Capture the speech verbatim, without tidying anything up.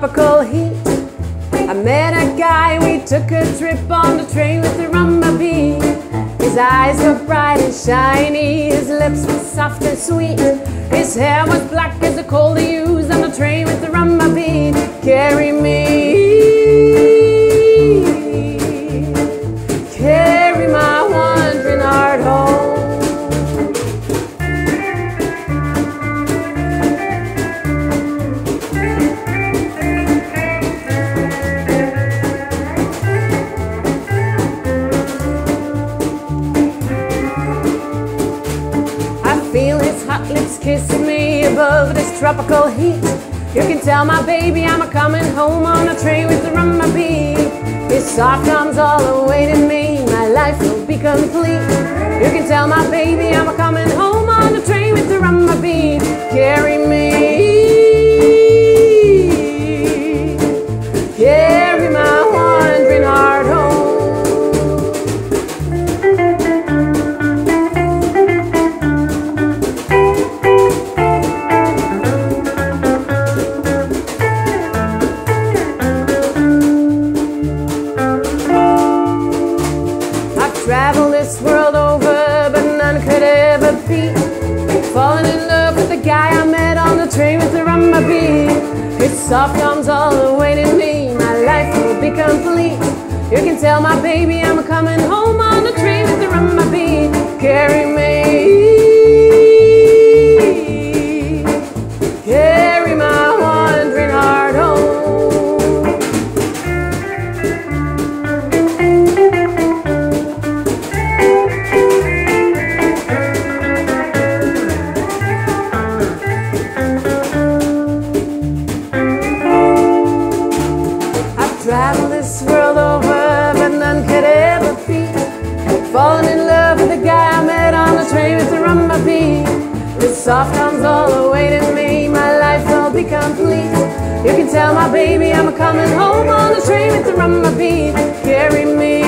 tropical heat. I met a guy, we took a trip on the train with the rumba beat. His eyes were bright and shiny, his lips were soft and sweet. His hair was black as the coal they used on the train with the rumba beat. Carry me, carry my wandering heart home. Kissing me above this tropical heat. You can tell my baby I'm a coming home on a train with the rumba beat. His soft arms all awaiting me, my life will be complete. You can tell my baby I'm a coming home on a train with the rumba beat. Carry me, carry my wandering heart home. Travel this world over, but none could ever beat falling in love with the guy I met on the train with the rumba beat. His soft arms all awaiting me, my life will be complete. You can tell my baby I'm coming home on the train with the rumba beat. Carry me, carry my wandering heart home. Travel this world over, but none could ever beat falling in love with the guy I met on the train with the rumba beat. His soft arms all awaiting me, my life will be complete. You can tell my baby I'm coming home on the train with the rumba beat. Carry me.